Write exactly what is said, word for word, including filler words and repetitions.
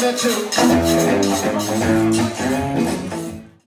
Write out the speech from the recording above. to do.